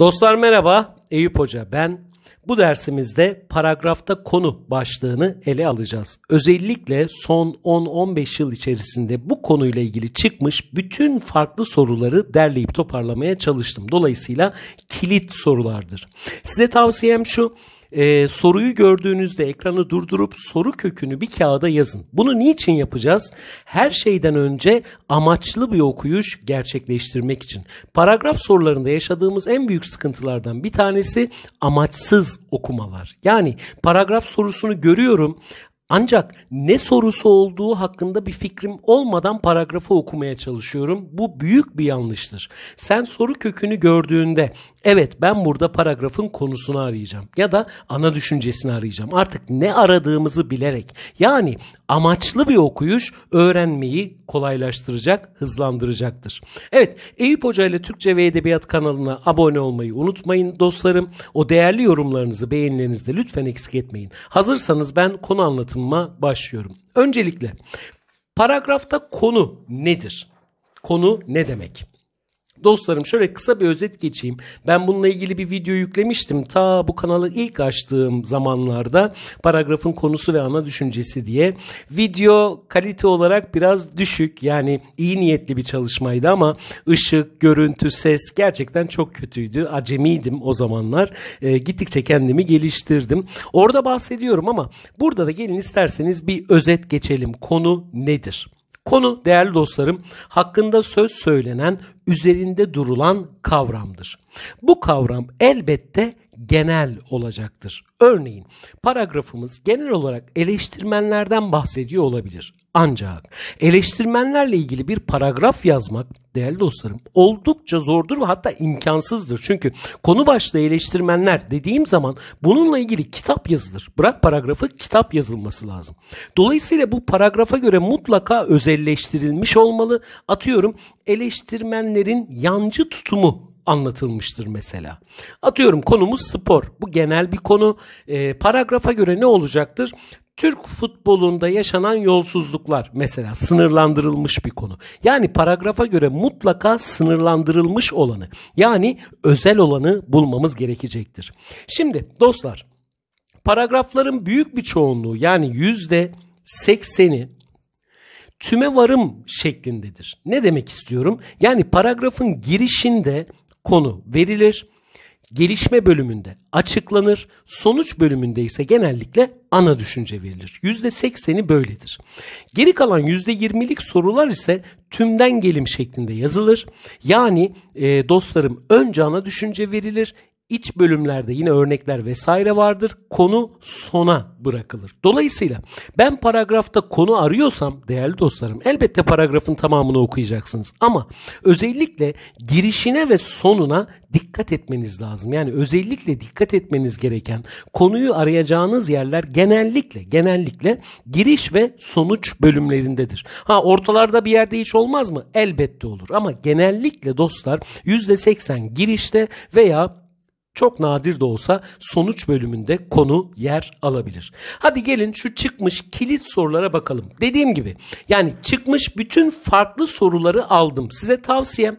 Dostlar merhaba, Eyüp Hoca ben. Bu dersimizde paragrafta konu başlığını ele alacağız. Özellikle son 10-15 yıl içerisinde bu konuyla ilgili çıkmış bütün farklı soruları derleyip toparlamaya çalıştım. Dolayısıyla kilit sorulardır. Size tavsiyem şu. Soruyu gördüğünüzde ekranı durdurup soru kökünü bir kağıda yazın. Bunu niçin yapacağız? Her şeyden önce amaçlı bir okuyuş gerçekleştirmek için. Paragraf sorularında yaşadığımız en büyük sıkıntılardan bir tanesi amaçsız okumalar. Yani paragraf sorusunu görüyorum ancak ne sorusu olduğu hakkında bir fikrim olmadan paragrafı okumaya çalışıyorum. Bu büyük bir yanlıştır. Sen soru kökünü gördüğünde evet ben burada paragrafın konusunu arayacağım ya da ana düşüncesini arayacağım. Artık ne aradığımızı bilerek, yani amaçlı bir okuyuş öğrenmeyi kolaylaştıracak, hızlandıracaktır. Evet, Eyüp Hoca ile Türkçe ve Edebiyat kanalına abone olmayı unutmayın dostlarım. O değerli yorumlarınızı, beğenilerinizi de lütfen eksik etmeyin. Hazırsanız ben konu anlatıma başlıyorum. Öncelikle paragrafta konu nedir? Konu ne demek? Dostlarım şöyle kısa bir özet geçeyim. Ben bununla ilgili bir video yüklemiştim. Ta bu kanalı ilk açtığım zamanlarda paragrafın konusu ve ana düşüncesi diye. Video kalite olarak biraz düşük. Yani iyi niyetli bir çalışmaydı ama ışık, görüntü, ses gerçekten çok kötüydü. Acemiydim o zamanlar. Gittikçe kendimi geliştirdim. Orada bahsediyorum ama burada da gelin isterseniz bir özet geçelim. Konu nedir? Konu değerli dostlarım hakkında söz söylenen, üzerinde durulan kavramdır. Bu kavram elbette genel olacaktır. Örneğin paragrafımız genel olarak eleştirmenlerden bahsediyor olabilir. Ancak eleştirmenlerle ilgili bir paragraf yazmak değerli dostlarım oldukça zordur ve hatta imkansızdır. Çünkü konu başlığı eleştirmenler dediğim zaman bununla ilgili kitap yazılır. Bırak paragrafı, kitap yazılması lazım. Dolayısıyla bu paragrafa göre mutlaka özelleştirilmiş olmalı. Atıyorum eleştirmenlerin yancı tutumu anlatılmıştır mesela. Atıyorum konumuz spor. Bu genel bir konu. Paragrafa göre ne olacaktır? Türk futbolunda yaşanan yolsuzluklar mesela sınırlandırılmış bir konu. Yani paragrafa göre mutlaka sınırlandırılmış olanı, yani özel olanı bulmamız gerekecektir. Şimdi dostlar paragrafların büyük bir çoğunluğu, yani %80'i tüme varım şeklindedir. Ne demek istiyorum? Yani paragrafın girişinde konu verilir, gelişme bölümünde açıklanır, sonuç bölümünde ise genellikle ana düşünce verilir. %80'i böyledir. Geri kalan %20'lik sorular ise tümden gelim şeklinde yazılır. Yani dostlarım önce ana düşünce verilir. İç bölümlerde yine örnekler vesaire vardır. Konu sona bırakılır. Dolayısıyla ben paragrafta konu arıyorsam değerli dostlarım elbette paragrafın tamamını okuyacaksınız. Ama özellikle girişine ve sonuna dikkat etmeniz lazım. Yani özellikle dikkat etmeniz gereken, konuyu arayacağınız yerler genellikle giriş ve sonuç bölümlerindedir. Ha, ortalarda bir yerde hiç olmaz mı? Elbette olur. Ama genellikle dostlar %80 girişte veya çok nadir de olsa sonuç bölümünde konu yer alabilir. Hadi gelin şu çıkmış kilit sorulara bakalım. Dediğim gibi yani çıkmış bütün farklı soruları aldım. Size tavsiyem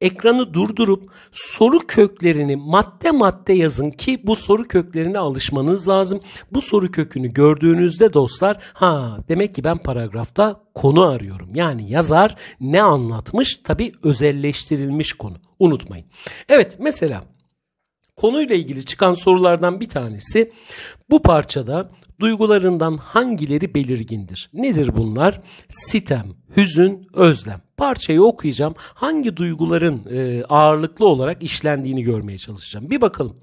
ekranı durdurup soru köklerini madde madde yazın ki bu soru köklerine alışmanız lazım. Bu soru kökünü gördüğünüzde dostlar demek ki ben paragrafta konu arıyorum. Yani yazar ne anlatmış? Tabii özelleştirilmiş konu. Unutmayın. Evet, mesela konuyla ilgili çıkan sorulardan bir tanesi, bu parçada duygularından hangileri belirgindir? Nedir bunlar? Sitem, hüzün, özlem. Parçayı okuyacağım. Hangi duyguların ağırlıklı olarak işlendiğini görmeye çalışacağım. Bir bakalım.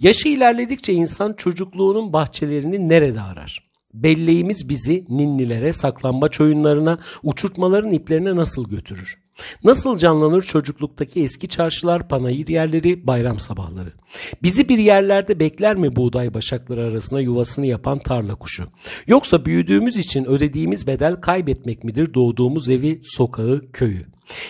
Yaşı ilerledikçe insan çocukluğunun bahçelerini nerede arar? Belleğimiz bizi ninnilere, saklambaç oyunlarına, uçurtmaların iplerine nasıl götürür? Nasıl canlanır çocukluktaki eski çarşılar, panayır yerleri, bayram sabahları? Bizi bir yerlerde bekler mi buğday başakları arasına yuvasını yapan tarla kuşu? Yoksa büyüdüğümüz için ödediğimiz bedel kaybetmek midir doğduğumuz evi, sokağı, köyü?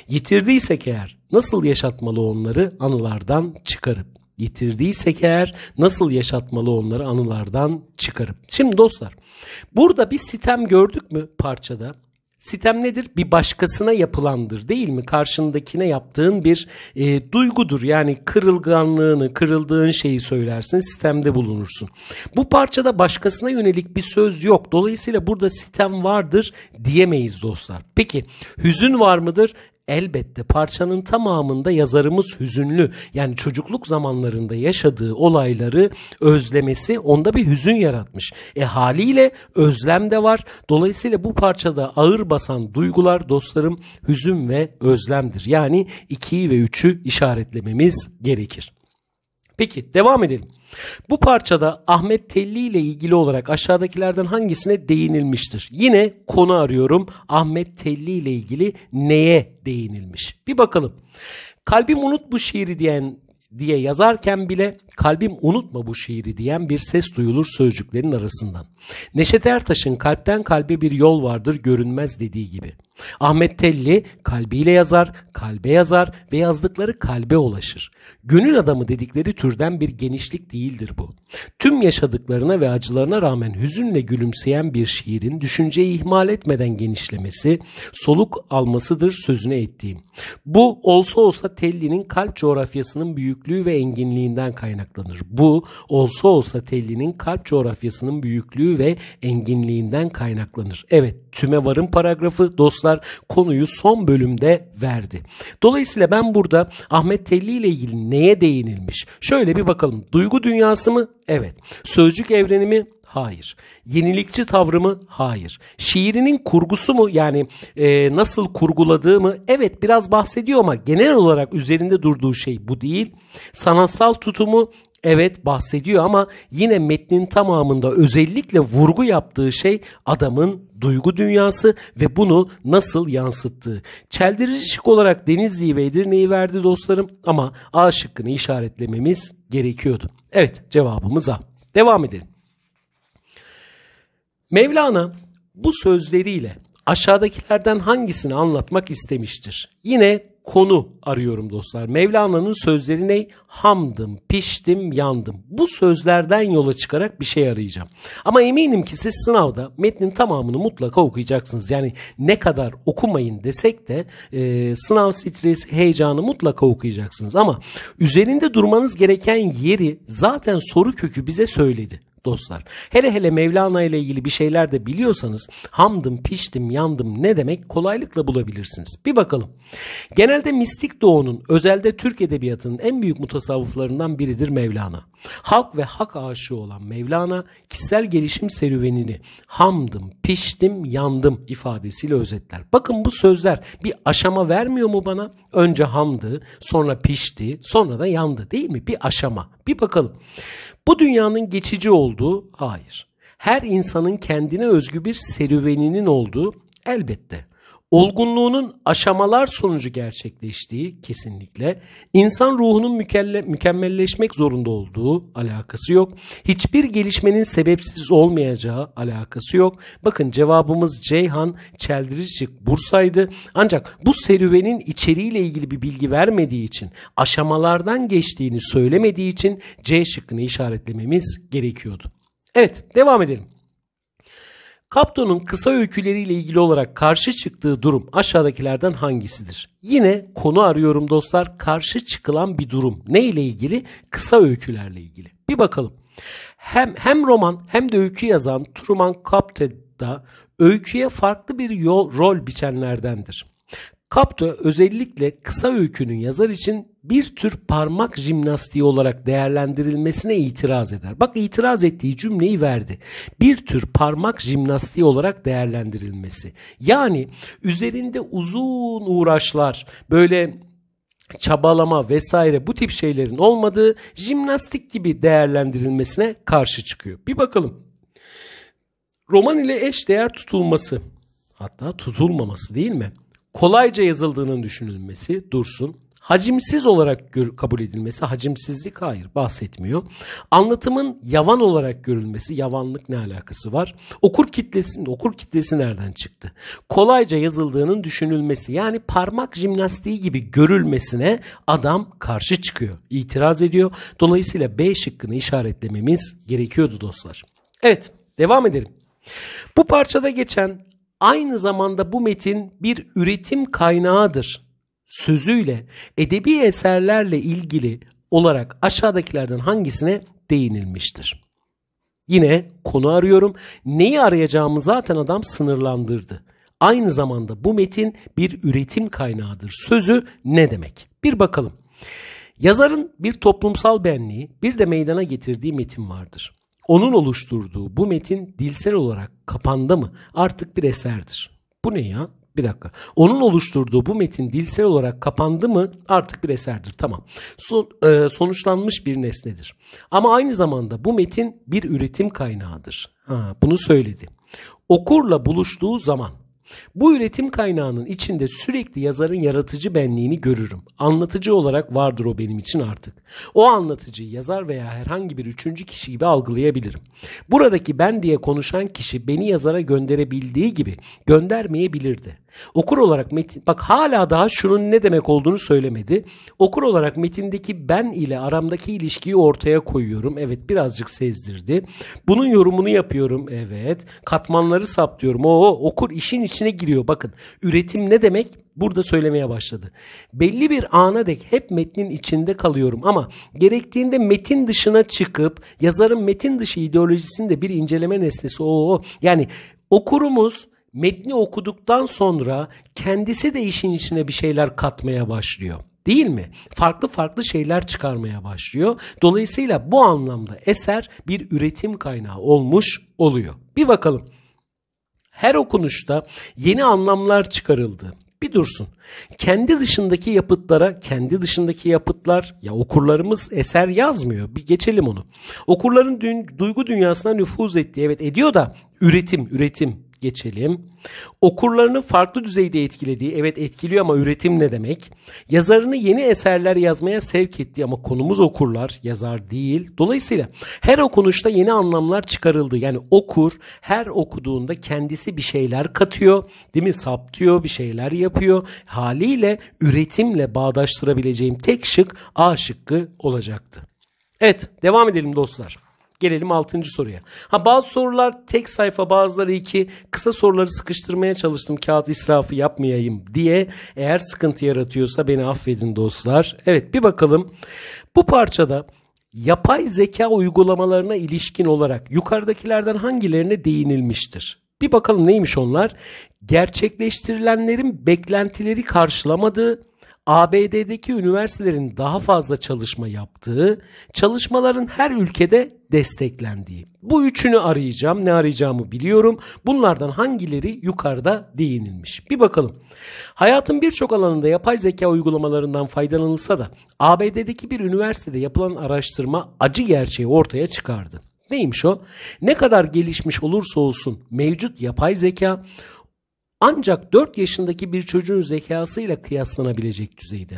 Yitirdiysek eğer nasıl yaşatmalı onları anılardan çıkarıp? Yitirdiysek eğer nasıl yaşatmalı onları anılardan çıkarıp? Şimdi dostlar burada bir sitem gördük mü parçada? Sitem nedir? Bir başkasına yapılandır, değil mi? Karşındakine yaptığın bir duygudur. Yani kırılganlığını, kırıldığın şeyi söylersin, sitemde bulunursun. Bu parçada başkasına yönelik bir söz yok. Dolayısıyla burada sitem vardır diyemeyiz dostlar. Peki hüzün var mıdır? Elbette parçanın tamamında yazarımız hüzünlü, yani çocukluk zamanlarında yaşadığı olayları özlemesi onda bir hüzün yaratmış. Haliyle özlem de var. Dolayısıyla bu parçada ağır basan duygular dostlarım hüzün ve özlemdir. Yani 2'yi ve 3'ü işaretlememiz gerekir. Peki devam edelim. Bu parçada Ahmet Telli ile ilgili olarak aşağıdakilerden hangisine değinilmiştir? Yine konu arıyorum. Ahmet Telli ile ilgili neye değinilmiş? Bir bakalım. Kalbim unut bu şiiri diye yazarken bile kalbim unutma bu şiiri diyen bir ses duyulur sözcüklerin arasından. Neşet Ertaş'ın kalpten kalbe bir yol vardır görünmez dediği gibi. Ahmet Telli kalbiyle yazar, kalbe yazar ve yazdıkları kalbe ulaşır. Gönül adamı dedikleri türden bir genişlik değildir bu. Tüm yaşadıklarına ve acılarına rağmen hüzünle gülümseyen bir şiirin düşünceyi ihmal etmeden genişlemesi, soluk almasıdır sözüne ettiğim. Bu olsa olsa Telli'nin kalp coğrafyasının büyüklüğü ve enginliğinden kaynaklanır. Bu olsa olsa Telli'nin kalp coğrafyasının büyüklüğü ve enginliğinden kaynaklanır. Evet, tüme varım paragrafı dostlar konuyu son bölümde verdi. Dolayısıyla ben burada Ahmet Telli ile ilgili neye değinilmiş? Şöyle bir bakalım. Duygu dünyası mı? Evet. Sözcük evreni mi? Hayır. Yenilikçi tavrı mı? Hayır. Şiirinin kurgusu mu? Yani nasıl kurguladığı mı? Evet, biraz bahsediyor ama genel olarak üzerinde durduğu şey bu değil. Sanatsal tutumu? Evet, bahsediyor ama yine metnin tamamında özellikle vurgu yaptığı şey adamın duygu dünyası ve bunu nasıl yansıttığı. Çeldirici şık olarak Denizli'yi ve Edirne'yi verdi dostlarım ama A şıkkını işaretlememiz gerekiyordu. Evet, cevabımız A. Devam edelim. Mevlana bu sözleriyle aşağıdakilerden hangisini anlatmak istemiştir? Yine konu arıyorum dostlar. Mevlana'nın sözleri ne? Hamdım, piştim, yandım. Bu sözlerden yola çıkarak bir şey arayacağım. Ama eminim ki siz sınavda metnin tamamını mutlaka okuyacaksınız. Yani ne kadar okumayın desek de sınav stresi, heyecanı mutlaka okuyacaksınız. Ama üzerinde durmanız gereken yeri zaten soru kökü bize söyledi dostlar. Hele hele Mevlana ile ilgili bir şeyler de biliyorsanız hamdım, piştim, yandım ne demek kolaylıkla bulabilirsiniz. Bir bakalım. Genelde mistik doğunun, özelde Türk edebiyatının en büyük mutasavvıflarından biridir Mevlana. Halk ve hak aşığı olan Mevlana kişisel gelişim serüvenini hamdım, piştim, yandım ifadesiyle özetler. Bakın bu sözler bir aşama vermiyor mu bana? Önce hamdı, sonra pişti, sonra da yandı, değil mi? Bir aşama. Bir bakalım. Bu dünyanın geçici olduğu, hayır. Her insanın kendine özgü bir serüveninin olduğu, elbette. Olgunluğunun aşamalar sonucu gerçekleştiği, kesinlikle. İnsan ruhunun mükemmelleşmek zorunda olduğu, alakası yok. Hiçbir gelişmenin sebepsiz olmayacağı, alakası yok. Bakın cevabımız Ceyhan, Çeldiricik, Bursa'ydı. Ancak bu serüvenin içeriğiyle ilgili bir bilgi vermediği için, aşamalardan geçtiğini söylemediği için C şıkkını işaretlememiz gerekiyordu. Evet, devam edelim. Kapton'un kısa öyküleriyle ilgili olarak karşı çıktığı durum aşağıdakilerden hangisidir? Yine konu arıyorum dostlar. Karşı çıkılan bir durum. Ne ile ilgili? Kısa öykülerle ilgili. Bir bakalım. Hem roman hem de öykü yazan Truman Capote da öyküye farklı bir rol biçenlerdendir. Capote özellikle kısa öykünün yazar için bir tür parmak jimnastiği olarak değerlendirilmesine itiraz eder. Bak, itiraz ettiği cümleyi verdi. Bir tür parmak jimnastiği olarak değerlendirilmesi. Yani üzerinde uzun uğraşlar, böyle çabalama vesaire bu tip şeylerin olmadığı jimnastik gibi değerlendirilmesine karşı çıkıyor. Bir bakalım. Roman ile eş değer tutulması, hatta tutulmaması, değil mi? Kolayca yazıldığının düşünülmesi, dursun. Hacimsiz olarak kabul edilmesi, hacimsizlik, hayır, bahsetmiyor. Anlatımın yavan olarak görülmesi, yavanlık ne alakası var? Okur kitlesi nereden çıktı? Kolayca yazıldığının düşünülmesi, yani parmak jimnastiği gibi görülmesine adam karşı çıkıyor, itiraz ediyor. Dolayısıyla B şıkkını işaretlememiz gerekiyordu dostlar. Evet, devam edelim. Bu parçada geçen aynı zamanda bu metin bir üretim kaynağıdır sözüyle edebi eserlerle ilgili olarak aşağıdakilerden hangisine değinilmiştir? Yine konu arıyorum. Neyi arayacağımı zaten adam sınırlandırdı. Aynı zamanda bu metin bir üretim kaynağıdır sözü ne demek? Bir bakalım. Yazarın bir toplumsal benliği, bir de meydana getirdiği metin vardır. Onun oluşturduğu bu metin dilsel olarak kapanda mı artık bir eserdir. Bu ne ya? Bir dakika. Onun oluşturduğu bu metin dilsel olarak kapandı mı artık bir eserdir. Tamam. Sonuçlanmış bir nesnedir. Ama aynı zamanda bu metin bir üretim kaynağıdır. Bunu söyledi. Okurla buluştuğu zaman bu üretim kaynağının içinde sürekli yazarın yaratıcı benliğini görürüm. Anlatıcı olarak vardır o benim için artık. O anlatıcıyı yazar veya herhangi bir üçüncü kişi gibi algılayabilirim. Buradaki ben diye konuşan kişi beni yazara gönderebildiği gibi göndermeyebilirdi. Okur olarak metin, bak hala daha şunun ne demek olduğunu söylemedi. Okur olarak metindeki ben ile aramdaki ilişkiyi ortaya koyuyorum. Evet, birazcık sezdirdi. Bunun yorumunu yapıyorum. Evet, katmanları saptıyorum. Okur işin içine giriyor. Bakın, üretim ne demek? Burada söylemeye başladı. Belli bir ana dek hep metnin içinde kalıyorum ama gerektiğinde metin dışına çıkıp yazarın metin dışı ideolojisini de bir inceleme nesnesi. Yani okurumuz metni okuduktan sonra kendisi de işin içine bir şeyler katmaya başlıyor. Değil mi? Farklı farklı şeyler çıkarmaya başlıyor. Dolayısıyla bu anlamda eser bir üretim kaynağı olmuş oluyor. Bir bakalım. Her okunuşta yeni anlamlar çıkarıldı. Bir dursun. Kendi dışındaki yapıtlara, ya okurlarımız eser yazmıyor. Bir geçelim onu. Okurların duygu dünyasına nüfuz ettiği, evet ediyor da üretim. Geçelim. Okurlarını farklı düzeyde etkilediği, evet etkiliyor ama üretim ne demek? Yazarını yeni eserler yazmaya sevk ettiği ama konumuz okurlar, yazar değil. Dolayısıyla her okunuşta yeni anlamlar çıkarıldı. Yani okur her okuduğunda kendisi bir şeyler katıyor, değil mi? Saptıyor, bir şeyler yapıyor. Haliyle üretimle bağdaştırabileceğim tek şık A şıkkı olacaktı. Evet, devam edelim dostlar. Gelelim 6. soruya. Bazı sorular tek sayfa, bazıları 2. Kısa soruları sıkıştırmaya çalıştım. Kağıt israfı yapmayayım diye. Eğer sıkıntı yaratıyorsa beni affedin dostlar. Evet, bir bakalım. Bu parçada yapay zeka uygulamalarına ilişkin olarak yukarıdakilerden hangilerine değinilmiştir? Bir bakalım neymiş onlar? Gerçekleştirilenlerin beklentileri karşılamadığı, ABD'deki üniversitelerin daha fazla çalışma yaptığı, çalışmaların her ülkede desteklendiği. Bu üçünü arayacağım. Ne arayacağımı biliyorum. Bunlardan hangileri yukarıda değinilmiş? Bir bakalım. Hayatın birçok alanında yapay zeka uygulamalarından faydalanılsa da ABD'deki bir üniversitede yapılan araştırma acı gerçeği ortaya çıkardı. Neymiş o? Ne kadar gelişmiş olursa olsun mevcut yapay zeka ancak 4 yaşındaki bir çocuğun zekasıyla kıyaslanabilecek düzeyde.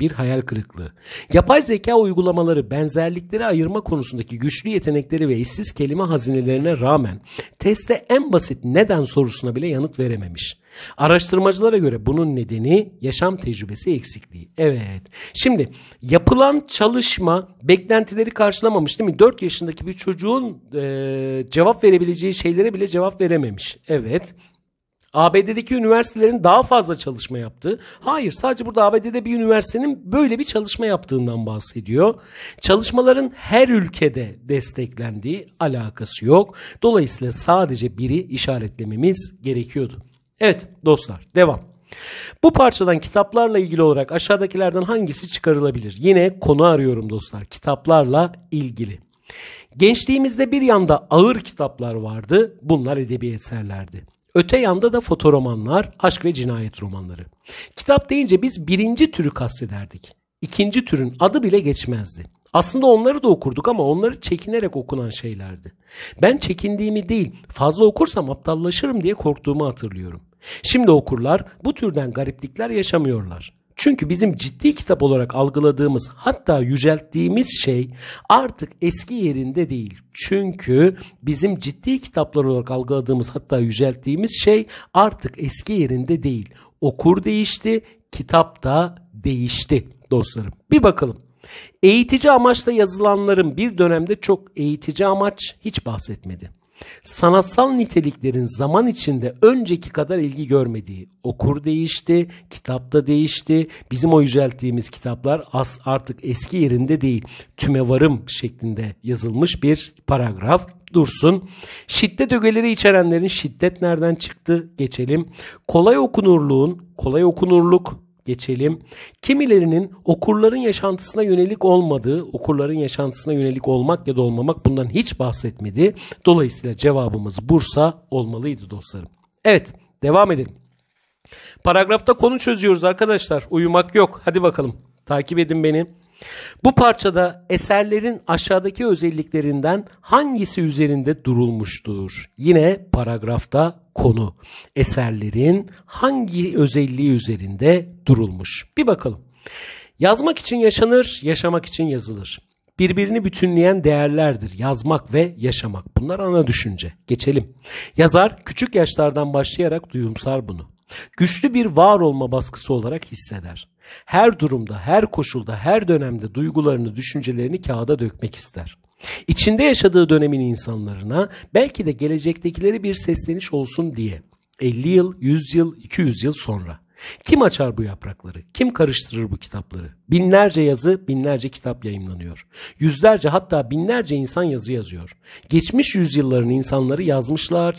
Bir hayal kırıklığı. Yapay zeka uygulamaları benzerlikleri ayırma konusundaki güçlü yetenekleri ve eşsiz kelime hazinelerine rağmen testte en basit neden sorusuna bile yanıt verememiş. Araştırmacılara göre bunun nedeni yaşam tecrübesi eksikliği. Evet. Şimdi yapılan çalışma beklentileri karşılamamış, değil mi? 4 yaşındaki bir çocuğun cevap verebileceği şeylere bile cevap verememiş. Evet. ABD'deki üniversitelerin daha fazla çalışma yaptığı. Hayır, sadece burada ABD'de bir üniversitenin böyle bir çalışma yaptığından bahsediyor. Çalışmaların her ülkede desteklendiği alakası yok. Dolayısıyla sadece biri işaretlememiz gerekiyordu. Evet dostlar, devam. Bu parçadan kitaplarla ilgili olarak aşağıdakilerden hangisi çıkarılabilir? Yine konu arıyorum dostlar, kitaplarla ilgili. Gençliğimizde bir yanda ağır kitaplar vardı. Bunlar edebi eserlerdi. Öte yanda da fotoromanlar, aşk ve cinayet romanları. Kitap deyince biz birinci türü kastederdik. İkinci türün adı bile geçmezdi. Aslında onları da okurduk ama onları çekinerek okunan şeylerdi. Ben çekindiğimi değil, fazla okursam aptallaşırım diye korktuğumu hatırlıyorum. Şimdi okurlar bu türden gariplikler yaşamıyorlar. Çünkü bizim ciddi kitap olarak algıladığımız, hatta yücelttiğimiz şey artık eski yerinde değil. Çünkü bizim ciddi kitaplar olarak algıladığımız, hatta yücelttiğimiz şey artık eski yerinde değil. Okur değişti, kitap da değişti dostlarım. Bir bakalım. Eğitici amaçla yazılanların bir dönemde çok eğitici amaç hiç bahsetmedi. Sanatsal niteliklerin zaman içinde önceki kadar ilgi görmediği, okur değişti, kitap da değişti. Bizim o yücelttiğimiz kitaplar artık eski yerinde değil, tümevarım şeklinde yazılmış bir paragraf dursun. Şiddet ögeleri içerenlerin şiddet nereden çıktı geçelim. Kolay okunurluk geçelim. Kimilerinin okurların yaşantısına yönelik olmadığı, okurların yaşantısına yönelik olmak ya da olmamak, bundan hiç bahsetmedi. Dolayısıyla cevabımız Bursa olmalıydı dostlarım. Evet, devam edelim. Paragrafta konu çözüyoruz arkadaşlar. Uyumak yok. Hadi bakalım. Takip edin beni. Bu parçada eserlerin aşağıdaki özelliklerinden hangisi üzerinde durulmuştur? Yine paragrafta konu. Eserlerin hangi özelliği üzerinde durulmuş? Bir bakalım. Yazmak için yaşanır, yaşamak için yazılır. Birbirini bütünleyen değerlerdir yazmak ve yaşamak. Bunlar ana düşünce. Geçelim. Yazar küçük yaşlardan başlayarak duyumsar bunu. Güçlü bir var olma baskısı olarak hisseder. Her durumda, her koşulda, her dönemde duygularını, düşüncelerini kağıda dökmek ister. İçinde yaşadığı dönemin insanlarına, belki de gelecektekileri bir sesleniş olsun diye. 50 yıl, 100 yıl, 200 yıl sonra. Kim açar bu yaprakları? Kim karıştırır bu kitapları? Binlerce yazı, binlerce kitap yayımlanıyor. Yüzlerce, hatta binlerce insan yazı yazıyor. Geçmiş yüzyılların insanları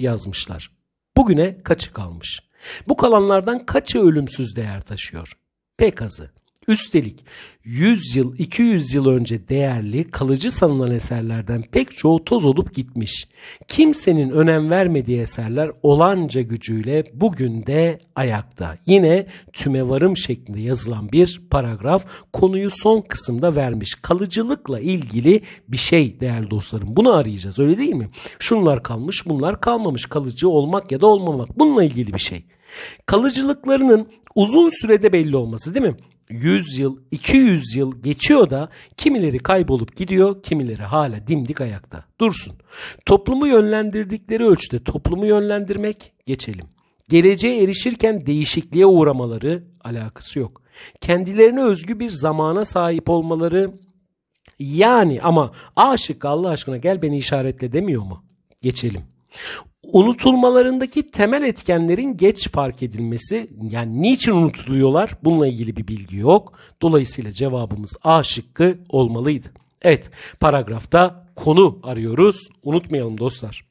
yazmışlar. Bugüne kaçı kalmış? Bu kalanlardan kaçı ölümsüz değer taşıyor? Pek azı. Üstelik 100 yıl, 200 yıl önce değerli, kalıcı sanılan eserlerden pek çoğu toz olup gitmiş. Kimsenin önem vermediği eserler olanca gücüyle bugün de ayakta. Yine tümevarım şeklinde yazılan bir paragraf konuyu son kısımda vermiş. Kalıcılıkla ilgili bir şey değerli dostlarım. Bunu arayacağız, öyle değil mi? Şunlar kalmış, bunlar kalmamış. Kalıcı olmak ya da olmamak. Bununla ilgili bir şey. Kalıcılıklarının uzun sürede belli olması, değil mi? 100 yıl, 200 yıl geçiyor da kimileri kaybolup gidiyor, kimileri hala dimdik ayakta. Dursun. Toplumu yönlendirdikleri ölçüde toplumu yönlendirmek, geçelim. Geleceğe erişirken değişikliğe uğramaları, alakası yok. Kendilerine özgü bir zamana sahip olmaları, yani ama aşık Allah aşkına gel beni işaretle demiyor mu? Geçelim. Unutulmalarındaki temel etkenlerin geç fark edilmesi, yani niçin unutuluyorlar, bununla ilgili bir bilgi yok. Dolayısıyla cevabımız A şıkkı olmalıydı. Evet, paragrafta konu arıyoruz, unutmayalım dostlar.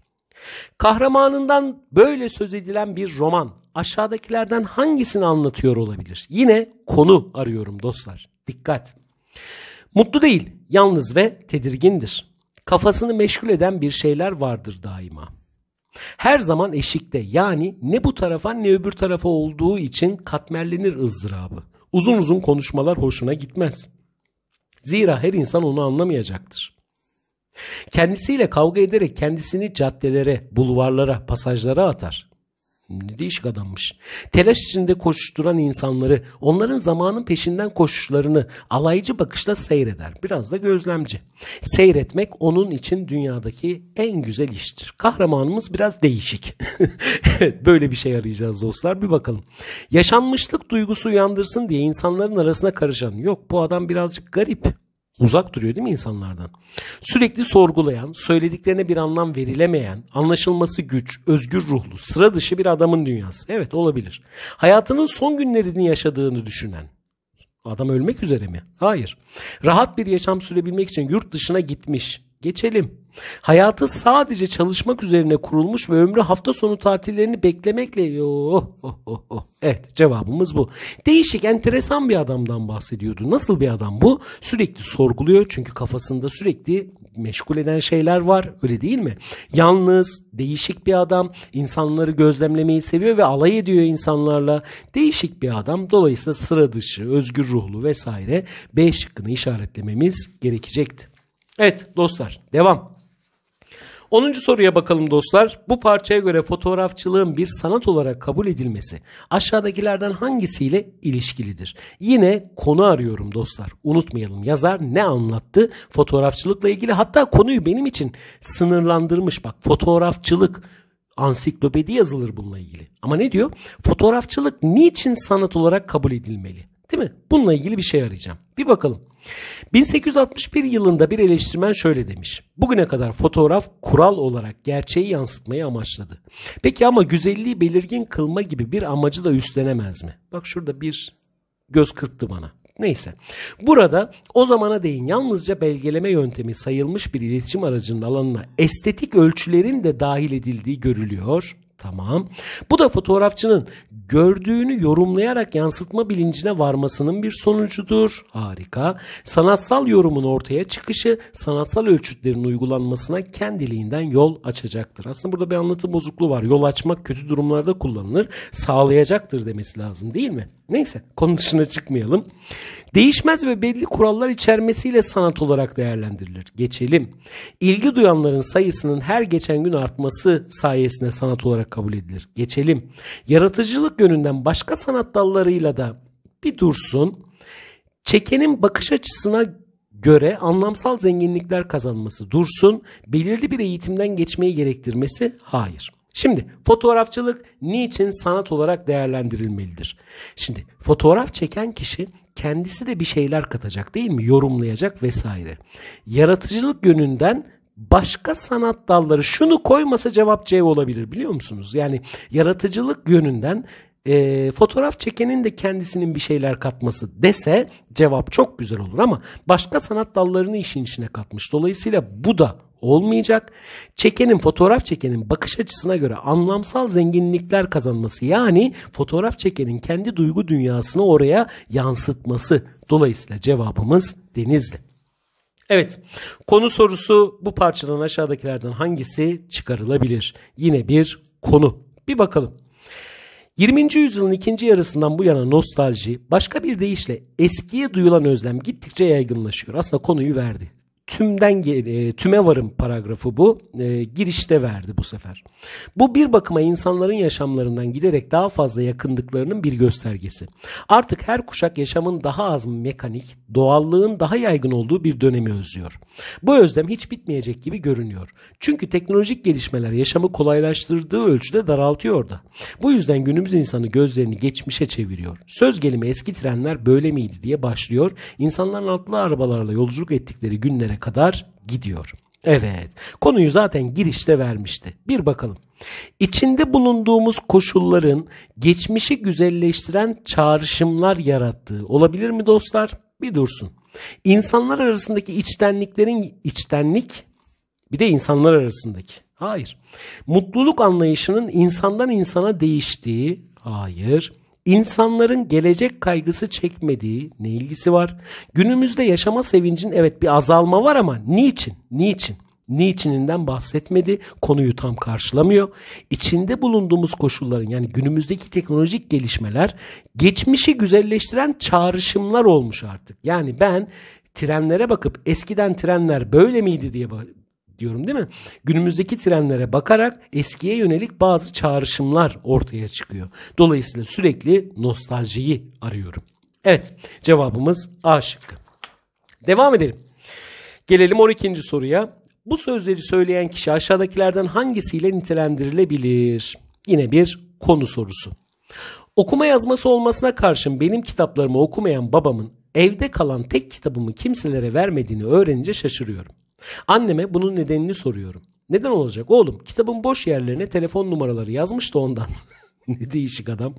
Kahramanından böyle söz edilen bir roman aşağıdakilerden hangisini anlatıyor olabilir? Yine konu arıyorum dostlar, dikkat. Mutlu değil, yalnız ve tedirgindir. Kafasını meşgul eden bir şeyler vardır daima. Her zaman eşikte, yani ne bu tarafa ne öbür tarafa olduğu için katmerlenir ızdırabı. Uzun uzun konuşmalar hoşuna gitmez. Zira her insan onu anlamayacaktır. Kendisiyle kavga ederek kendisini caddelere, bulvarlara, pasajlara atar. Ne değişik adammış. Telaş içinde koşuşturan insanları, onların zamanın peşinden koşuşlarını alaycı bakışla seyreder. Biraz da gözlemci. Seyretmek onun için dünyadaki en güzel iştir. Kahramanımız biraz değişik. Evet, böyle bir şey arayacağız dostlar. Bir bakalım. Yaşanmışlık duygusu uyandırsın diye insanların arasına karışan. Yok, bu adam birazcık garip. Uzak duruyor değil mi insanlardan? Sürekli sorgulayan, söylediklerine bir anlam verilemeyen, anlaşılması güç, özgür ruhlu, sıra dışı bir adamın dünyası. Evet, olabilir. Hayatının son günlerini yaşadığını düşünen. Adam ölmek üzere mi? Hayır. Rahat bir yaşam sürebilmek için yurt dışına gitmiş. Geçelim. Hayatı sadece çalışmak üzerine kurulmuş ve ömrü hafta sonu tatillerini beklemekle... Evet, cevabımız bu. Değişik, enteresan bir adamdan bahsediyordu. Nasıl bir adam bu? Sürekli sorguluyor, çünkü kafasında sürekli meşgul eden şeyler var, öyle değil mi? Yalnız, değişik bir adam, insanları gözlemlemeyi seviyor ve alay ediyor insanlarla. Değişik bir adam, dolayısıyla sıra dışı, özgür ruhlu vesaire. B şıkkını işaretlememiz gerekecekti. Evet dostlar, devam. 10. soruya bakalım dostlar. Bu parçaya göre fotoğrafçılığın bir sanat olarak kabul edilmesi aşağıdakilerden hangisiyle ilişkilidir? Yine konu arıyorum dostlar. Unutmayalım, yazar ne anlattı fotoğrafçılıkla ilgili, hatta konuyu benim için sınırlandırmış. Bak, fotoğrafçılık, ansiklopedi yazılır bununla ilgili. Ama ne diyor? Fotoğrafçılık niçin sanat olarak kabul edilmeli? Değil mi? Bununla ilgili bir şey arayacağım. Bir bakalım. 1861 yılında bir eleştirmen şöyle demiş. Bugüne kadar fotoğraf kural olarak gerçeği yansıtmayı amaçladı. Peki ama güzelliği belirgin kılma gibi bir amacı da üstlenemez mi? Bak şurada bir göz kırptı bana. Neyse. Burada o zamana değin yalnızca belgeleme yöntemi sayılmış bir iletişim aracının alanına estetik ölçülerin de dahil edildiği görülüyor. Tamam. Bu da fotoğrafçının gördüğünü yorumlayarak yansıtma bilincine varmasının bir sonucudur. Harika. Sanatsal yorumun ortaya çıkışı sanatsal ölçütlerin uygulanmasına kendiliğinden yol açacaktır. Aslında burada bir anlatım bozukluğu var. Yol açmak kötü durumlarda kullanılır. Sağlayacaktır demesi lazım değil mi? Neyse konu dışına çıkmayalım. Değişmez ve belli kurallar içermesiyle sanat olarak değerlendirilir. Geçelim. İlgi duyanların sayısının her geçen gün artması sayesinde sanat olarak kabul edilir. Geçelim. Yaratıcılık yönünden başka sanat dallarıyla da bir dursun. Çekenin bakış açısına göre anlamsal zenginlikler kazanması dursun. Belirli bir eğitimden geçmeyi gerektirmesi hayır. Şimdi fotoğrafçılık niçin sanat olarak değerlendirilmelidir? Şimdi fotoğraf çeken kişi kendisi de bir şeyler katacak değil mi? Yorumlayacak vesaire. Yaratıcılık yönünden başka sanat dalları şunu koymasa cevap C olabilir biliyor musunuz? Yani yaratıcılık yönünden fotoğraf çekenin de kendisinin bir şeyler katması dese cevap çok güzel olur ama başka sanat dallarını işin içine katmış. Dolayısıyla bu da olmayacak. Çekenin, fotoğraf çekenin bakış açısına göre anlamsal zenginlikler kazanması yani fotoğraf çekenin kendi duygu dünyasını oraya yansıtması. Dolayısıyla cevabımız Denizli. Evet, konu sorusu bu parçadan aşağıdakilerden hangisi çıkarılabilir? Yine bir konu. Bir bakalım. 20. yüzyılın ikinci yarısından bu yana nostalji, başka bir deyişle eskiye duyulan özlem gittikçe yaygınlaşıyor. Aslında konuyu verdi. Tüme varım paragrafı bu. Girişte verdi bu sefer. Bu bir bakıma insanların yaşamlarından giderek daha fazla yakındıklarının bir göstergesi. Artık her kuşak yaşamın daha az mekanik, doğallığın daha yaygın olduğu bir dönemi özlüyor. Bu özlem hiç bitmeyecek gibi görünüyor. Çünkü teknolojik gelişmeler yaşamı kolaylaştırdığı ölçüde daraltıyor da. Bu yüzden günümüz insanı gözlerini geçmişe çeviriyor. Söz gelimi eski trenler böyle miydi diye başlıyor. İnsanların atlı arabalarla yolculuk ettikleri günlere kadar gidiyor. Evet, konuyu zaten girişte vermişti. Bir bakalım. İçinde bulunduğumuz koşulların geçmişi güzelleştiren çağrışımlar yarattığı olabilir mi dostlar? Bir dursun. İnsanlar arasındaki içtenlik bir de insanlar arasındaki. Hayır. Mutluluk anlayışının insandan insana değiştiği. Hayır. İnsanların gelecek kaygısı çekmediği ne ilgisi var? Günümüzde yaşama sevincin evet bir azalma var ama niçin? Niçininden bahsetmedi. Konuyu tam karşılamıyor. İçinde bulunduğumuz koşulların yani günümüzdeki teknolojik gelişmeler geçmişi güzelleştiren çağrışımlar olmuş artık. Yani ben trenlere bakıp eskiden trenler böyle miydi diye diyorum değil mi? Günümüzdeki trenlere bakarak eskiye yönelik bazı çağrışımlar ortaya çıkıyor. Dolayısıyla sürekli nostaljiyi arıyorum. Evet, cevabımız A şıkkı. Devam edelim. Gelelim 12. soruya. Bu sözleri söyleyen kişi aşağıdakilerden hangisiyle nitelendirilebilir? Yine bir konu sorusu. Okuma yazması olmasına karşın benim kitaplarımı okumayan babamın evde kalan tek kitabımı kimselere vermediğini öğrenince şaşırıyorum. Anneme bunun nedenini soruyorum. Neden olacak oğlum? Kitabın boş yerlerine telefon numaraları yazmış da ondan. Ne değişik adam.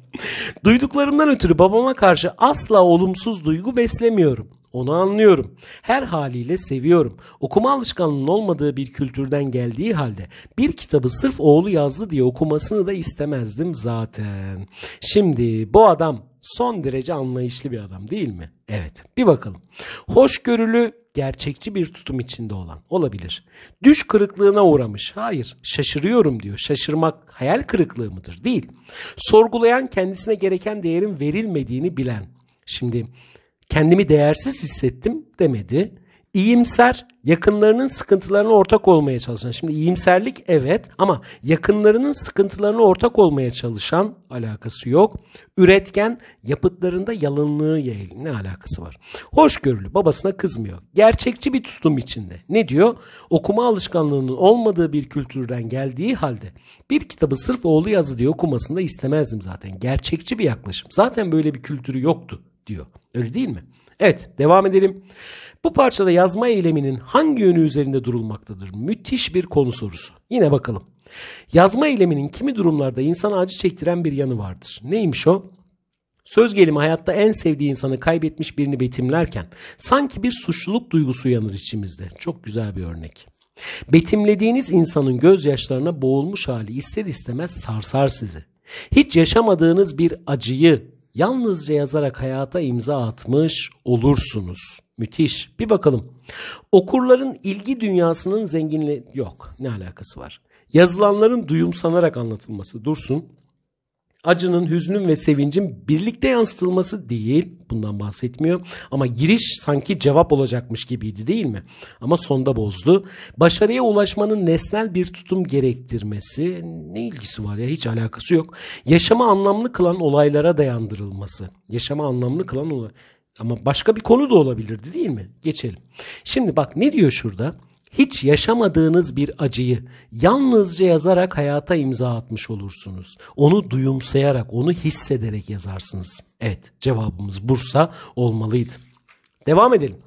Duyduklarımdan ötürü babama karşı asla olumsuz duygu beslemiyorum. Onu anlıyorum. Her haliyle seviyorum. Okuma alışkanlığının olmadığı bir kültürden geldiği halde bir kitabı sırf oğlu yazdı diye okumasını da istemezdim zaten. Şimdi bu adam son derece anlayışlı bir adam değil mi? Evet. Bir bakalım. Hoşgörülü, gerçekçi bir tutum içinde olan olabilir. Düş kırıklığına uğramış. Hayır, şaşırıyorum diyor. Şaşırmak hayal kırıklığı mıdır? Değil. Sorgulayan, kendisine gereken değerin verilmediğini bilen. Şimdi kendimi değersiz hissettim demedi. İyimser, yakınlarının sıkıntılarına ortak olmaya çalışan. Şimdi iyimserlik evet ama yakınlarının sıkıntılarına ortak olmaya çalışan alakası yok. Üretken, yapıtlarında yalınlığı ne alakası var? Hoşgörülü, babasına kızmıyor. Gerçekçi bir tutum içinde. Ne diyor? Okuma alışkanlığının olmadığı bir kültürden geldiği halde bir kitabı sırf oğlu yazdı diye okumasını da istemezdim zaten. Gerçekçi bir yaklaşım. Zaten böyle bir kültürü yoktu diyor. Öyle değil mi? Evet, devam edelim. Bu parçada yazma eyleminin hangi yönü üzerinde durulmaktadır? Müthiş bir konu sorusu. Yine bakalım. Yazma eyleminin kimi durumlarda insana acı çektiren bir yanı vardır. Neymiş o? Söz gelimi hayatta en sevdiği insanı kaybetmiş birini betimlerken sanki bir suçluluk duygusu uyanır içimizde. Çok güzel bir örnek. Betimlediğiniz insanın gözyaşlarına boğulmuş hali ister istemez sarsar sizi. Hiç yaşamadığınız bir acıyı yalnızca yazarak hayata imza atmış olursunuz. Müthiş. Bir bakalım. Okurların ilgi dünyasının zenginliği... Yok, ne alakası var? Yazılanların duyumsanarak anlatılması dursun. Acının, hüznün ve sevincin birlikte yansıtılması değil. Bundan bahsetmiyor. Ama giriş sanki cevap olacakmış gibiydi, değil mi? Ama sonda bozdu. Başarıya ulaşmanın nesnel bir tutum gerektirmesi. Ne ilgisi var ya? Hiç alakası yok. Yaşama anlamlı kılan olaylara dayandırılması. Yaşama anlamlı kılan olay. Ama başka bir konu da olabilirdi, değil mi? Geçelim. Şimdi bak ne diyor şurada? Hiç yaşamadığınız bir acıyı yalnızca yazarak hayata imza atmış olursunuz. Onu duyumsayarak, onu hissederek yazarsınız. Evet, cevabımız Bursa olmalıydı. Devam edelim.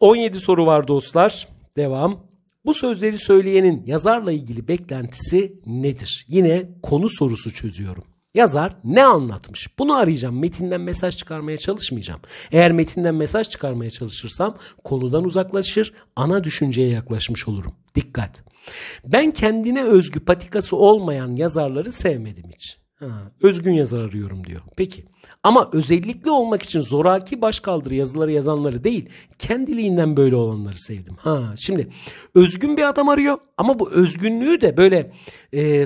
17 soru var dostlar. Devam. Bu sözleri söyleyenin yazarla ilgili beklentisi nedir? Yine konu sorusu çözüyorum. Yazar ne anlatmış? Bunu arayacağım. Metinden mesaj çıkarmaya çalışmayacağım. Eğer metinden mesaj çıkarmaya çalışırsam konudan uzaklaşır, ana düşünceye yaklaşmış olurum. Dikkat! Ben kendine özgü patikası olmayan yazarları sevmedim hiç. Özgün yazar arıyorum diyor. Peki. Ama özellikle olmak için zoraki başkaldırı yazıları yazanları değil, kendiliğinden böyle olanları sevdim. Şimdi özgün bir adam arıyor ama bu özgünlüğü de böyle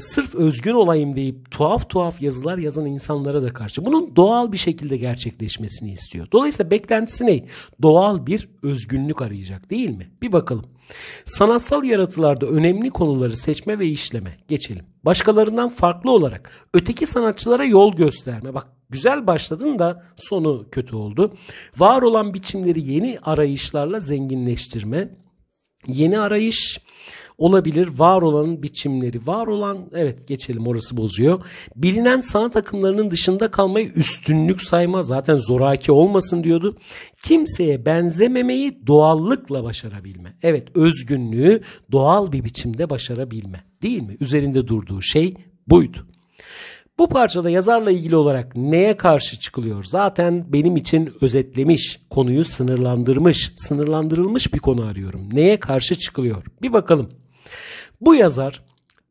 sırf özgün olayım deyip tuhaf tuhaf yazılar yazan insanlara da karşı. Bunun doğal bir şekilde gerçekleşmesini istiyor. Dolayısıyla beklentisi ne? Doğal bir özgünlük arayacak, değil mi? Bir bakalım. Sanatsal yaratılarda önemli konuları seçme ve işleme. Geçelim. Başkalarından farklı olarak öteki sanatçılara yol gösterme. Bak, güzel başladın da sonu kötü oldu. Var olan biçimleri yeni arayışlarla zenginleştirme. Yeni arayış olabilir. Var olanın biçimleri. Var olan, evet, geçelim, orası bozuyor. Bilinen sanat akımlarının dışında kalmayı üstünlük sayma. Zaten zoraki olmasın diyordu. Kimseye benzememeyi doğallıkla başarabilme. Evet, özgünlüğü doğal bir biçimde başarabilme. Değil mi? Üzerinde durduğu şey buydu. Bu parçada yazarla ilgili olarak neye karşı çıkılıyor? Zaten benim için özetlemiş, konuyu sınırlandırmış, sınırlandırılmış bir konu arıyorum. Neye karşı çıkılıyor? Bir bakalım. Bu yazar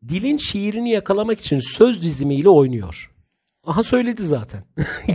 dilin şiirini yakalamak için söz dizimiyle oynuyor. Aha, söyledi zaten.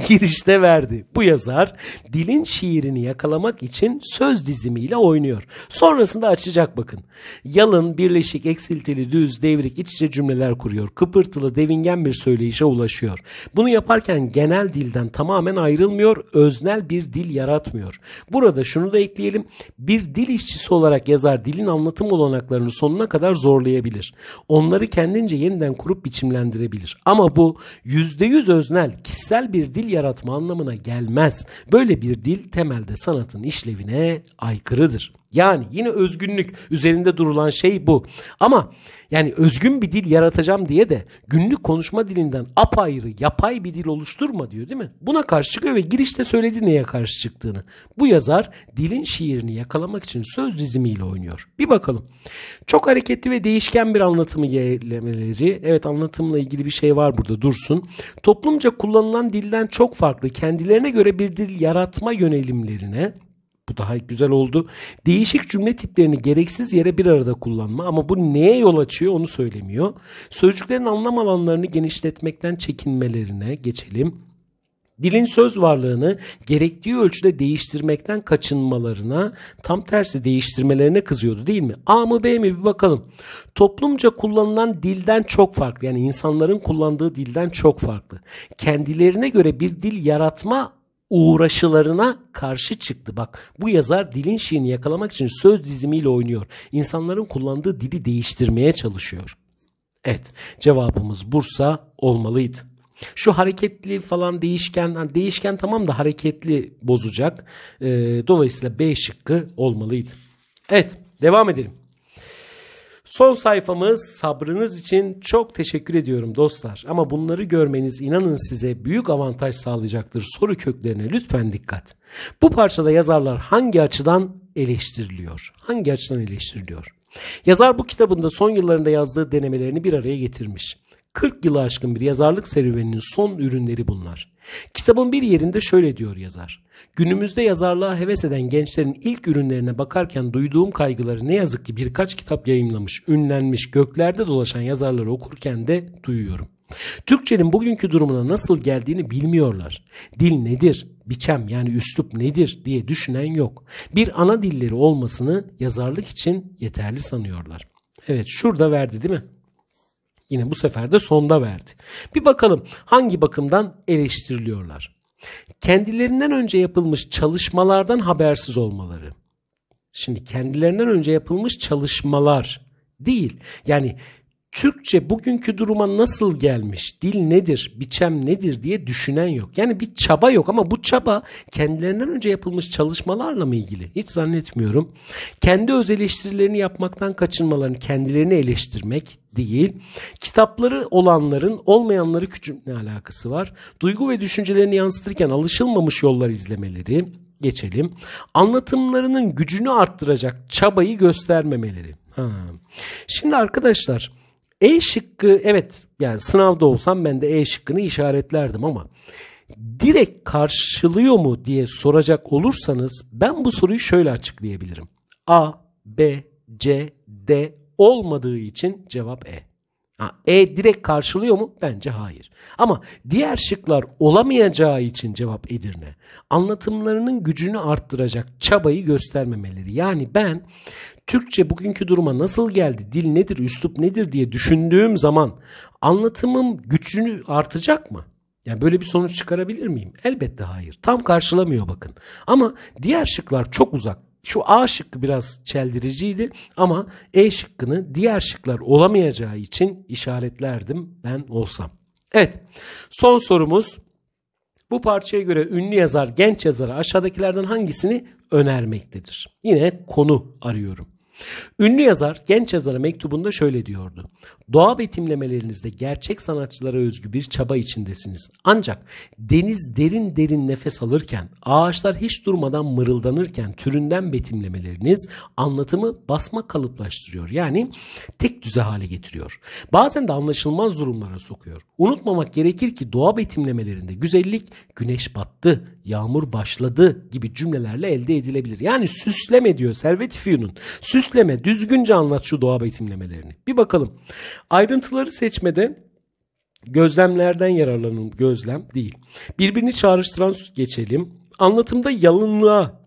Girişte verdi. Bu yazar dilin şiirini yakalamak için söz dizimiyle oynuyor. Sonrasında açacak bakın. Yalın, birleşik, eksiltili, düz, devrik, iç içe cümleler kuruyor. Kıpırtılı, devingen bir söyleyişe ulaşıyor. Bunu yaparken genel dilden tamamen ayrılmıyor. Öznel bir dil yaratmıyor. Burada şunu da ekleyelim. Bir dil işçisi olarak yazar dilin anlatım olanaklarını sonuna kadar zorlayabilir. Onları kendince yeniden kurup biçimlendirebilir. Ama bu %100 öznel, kişisel bir dil yaratma anlamına gelmez. Böyle bir dil temelde sanatın işlevine aykırıdır. Yani yine özgünlük üzerinde durulan şey bu. Ama yani özgün bir dil yaratacağım diye de günlük konuşma dilinden apayrı, yapay bir dil oluşturma diyor, değil mi? Buna karşı çıkıyor ve girişte söyledi neye karşı çıktığını. Bu yazar dilin şiirini yakalamak için söz dizimiyle oynuyor. Bir bakalım. Çok hareketli ve değişken bir anlatımı gelemeleri. Evet, anlatımla ilgili bir şey var burada, dursun. Toplumca kullanılan dilden çok farklı, kendilerine göre bir dil yaratma yönelimlerine... Bu daha güzel oldu. Değişik cümle tiplerini gereksiz yere bir arada kullanma, ama bu neye yol açıyor onu söylemiyor. Sözcüklerin anlam alanlarını genişletmekten çekinmelerine geçelim. Dilin söz varlığını gerektiği ölçüde değiştirmekten kaçınmalarına, tam tersi değiştirmelerine kızıyordu, değil mi? A mı B mi, bir bakalım. Toplumca kullanılan dilden çok farklı, yani insanların kullandığı dilden çok farklı. Kendilerine göre bir dil yaratma uğraşılarına karşı çıktı. Bak, bu yazar dilin şiirini yakalamak için söz dizimiyle oynuyor. İnsanların kullandığı dili değiştirmeye çalışıyor. Evet, cevabımız Bursa olmalıydı. Şu hareketli falan, değişken, değişken tamam da hareketli bozacak. Dolayısıyla B şıkkı olmalıydı. Evet, devam edelim. Son sayfamız. Sabrınız için çok teşekkür ediyorum dostlar. Ama bunları görmeniz inanın size büyük avantaj sağlayacaktır. Soru köklerine lütfen dikkat. Bu parçada yazarlar hangi açıdan eleştiriliyor? Hangi açıdan eleştiriliyor? Yazar bu kitabında son yıllarında yazdığı denemelerini bir araya getirmiş. 40 yılı aşkın bir yazarlık serüveninin son ürünleri bunlar. Kitabın bir yerinde şöyle diyor yazar. Günümüzde yazarlığa heves eden gençlerin ilk ürünlerine bakarken duyduğum kaygıları ne yazık ki birkaç kitap yayımlamış, ünlenmiş, göklerde dolaşan yazarları okurken de duyuyorum. Türkçenin bugünkü durumuna nasıl geldiğini bilmiyorlar. Dil nedir, biçem yani üslup nedir diye düşünen yok. Bir ana dilleri olmasını yazarlık için yeterli sanıyorlar. Evet, şurada verdi değil mi? Yine bu sefer de sonda verdi. Bir bakalım hangi bakımdan eleştiriliyorlar. Kendilerinden önce yapılmış çalışmalardan habersiz olmaları. Şimdi kendilerinden önce yapılmış çalışmalar değil. Yani Türkçe bugünkü duruma nasıl gelmiş, dil nedir, biçem nedir diye düşünen yok. Yani bir çaba yok ama bu çaba kendilerinden önce yapılmış çalışmalarla mı ilgili? Hiç zannetmiyorum. Kendi öz eleştirilerini yapmaktan kaçınmalarını, kendilerini eleştirmek değil. Kitapları olanların olmayanları küçümseme alakası var. Duygu ve düşüncelerini yansıtırken alışılmamış yollar izlemeleri. Geçelim. Anlatımlarının gücünü arttıracak çabayı göstermemeleri. Şimdi arkadaşlar, E şıkkı, evet yani sınavda olsam ben de E şıkkını işaretlerdim ama direkt karşılıyor mu diye soracak olursanız ben bu soruyu şöyle açıklayabilirim. A, B, C, D olmadığı için cevap E. E direkt karşılıyor mu? Bence hayır. Ama diğer şıklar olamayacağı için cevap Edirne. Anlatımlarının gücünü arttıracak çabayı göstermemeleri. Yani ben Türkçe bugünkü duruma nasıl geldi, dil nedir, üslup nedir diye düşündüğüm zaman anlatımım gücünü artacak mı? Yani böyle bir sonuç çıkarabilir miyim? Elbette hayır. Tam karşılamıyor bakın. Ama diğer şıklar çok uzak. Şu A şıkkı biraz çeldiriciydi ama E şıkkını diğer şıklar olamayacağı için işaretlerdim ben olsam. Evet, son sorumuz. Bu parçaya göre ünlü yazar genç yazara aşağıdakilerden hangisini önermektedir? Yine konu arıyorum. Ünlü yazar genç yazara mektubunda şöyle diyordu. Doğa betimlemelerinizde gerçek sanatçılara özgü bir çaba içindesiniz. Ancak deniz derin derin nefes alırken, ağaçlar hiç durmadan mırıldanırken türünden betimlemeleriniz anlatımı basma kalıplaştırıyor. Yani tek düze hale getiriyor. Bazen de anlaşılmaz durumlara sokuyor. Unutmamak gerekir ki doğa betimlemelerinde güzellik güneş battı, yağmur başladı gibi cümlelerle elde edilebilir. Yani süsleme diyor Servet Füyün'ün. Süsleme, düzgünce anlat şu doğa betimlemelerini. Bir bakalım. Ayrıntıları seçmede gözlemlerden yararlanın. Gözlem değil. Birbirini çağrıştıran geçelim. Anlatımda yalınlığa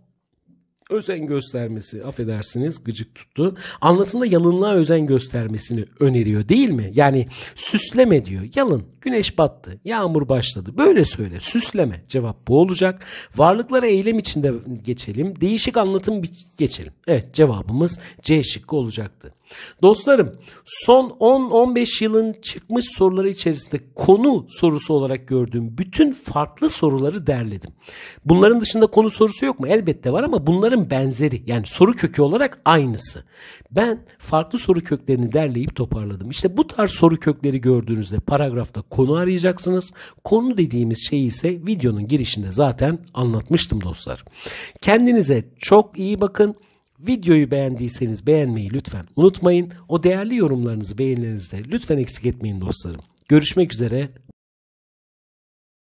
özen göstermesi, affedersiniz gıcık tuttu. Anlatımda yalınlığa özen göstermesini öneriyor değil mi? Yani süsleme diyor. Yalın, güneş battı, yağmur başladı. Böyle söyle, süsleme. Cevap bu olacak. Varlıklara eylem içinde geçelim. Değişik anlatım geçelim. Evet, cevabımız C şıkkı olacaktı. Dostlarım, son 10-15 yılın çıkmış soruları içerisinde konu sorusu olarak gördüğüm bütün farklı soruları derledim. Bunların dışında konu sorusu yok mu? Elbette var ama bunların benzeri, yani soru kökü olarak aynısı. Ben farklı soru köklerini derleyip toparladım. İşte bu tarz soru kökleri gördüğünüzde paragrafta konu arayacaksınız. Konu dediğimiz şeyi ise videonun girişinde zaten anlatmıştım dostlar. Kendinize çok iyi bakın. Videoyu beğendiyseniz beğenmeyi lütfen unutmayın. O değerli yorumlarınızı, beğenilerinizi de lütfen eksik etmeyin dostlarım. Görüşmek üzere.